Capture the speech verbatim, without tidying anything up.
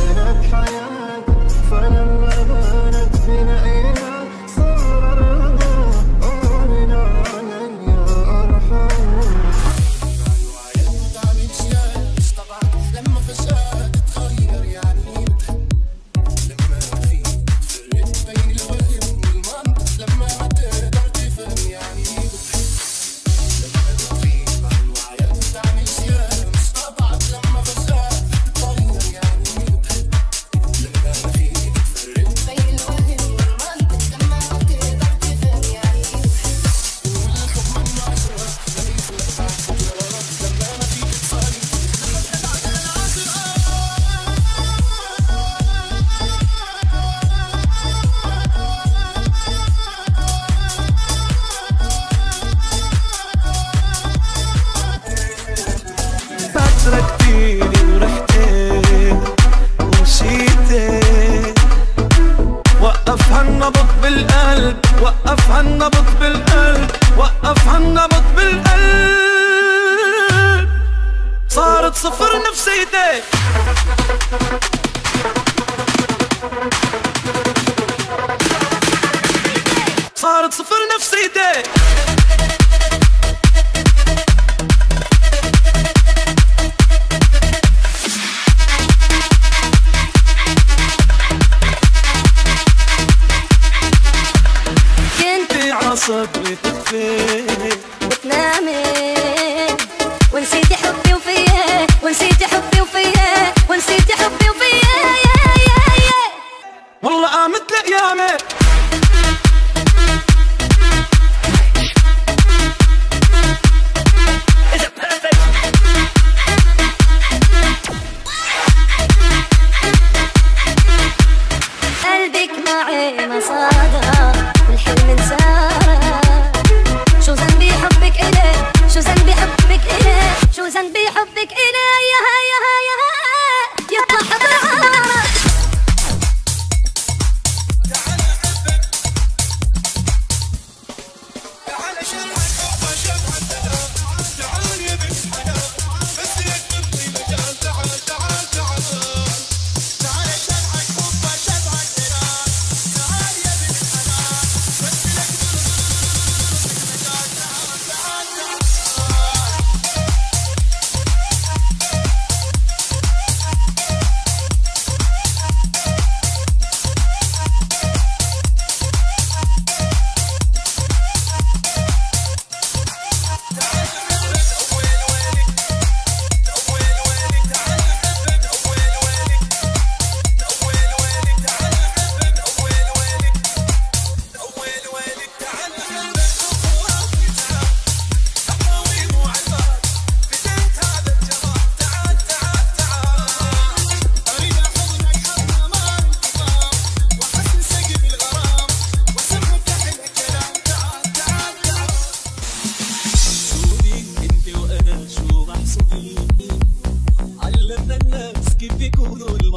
كانت حياة فلما بانت بنائها صار الرضا آمنا عليا أرحم يعني مش طبعا لما فشلت تتغير يعني لما في فرقت بين الولد والمرأة لما ما تقدر تفهم يعني لما تغيب عن وعيك بتعمل شيء مش طبعا لما فشلت تركتيني ورحتي ومشيتي وقف هالنبض بالقلب وقف هالنبض بالقلب وقف هالنبض بالقلب صارت صفر نفسيتي صارت صفر نفسيتي صبري تطفي وتنامي ونسيتي حبي وفيا ونسيتي حبي وفيا ونسيتي حبي وفيا يا يا يا والله قامت لأيامي قلبك معي ما صادق والحلم انساه شو ذنبي حبك إليه شو ذنبي حبك إليه ياها ياها ياها يطلع حضرها تعال أحبك تعال شرحك أحبك شرحك تعال يا بنت حلال بس لك منطي مجال تعال تعال تعال تعال شرحك أحبك شرحك تعال يا بنت حلال بس لك منطي مجال تعال تعال تعال علمنا الناس كيف يكونوا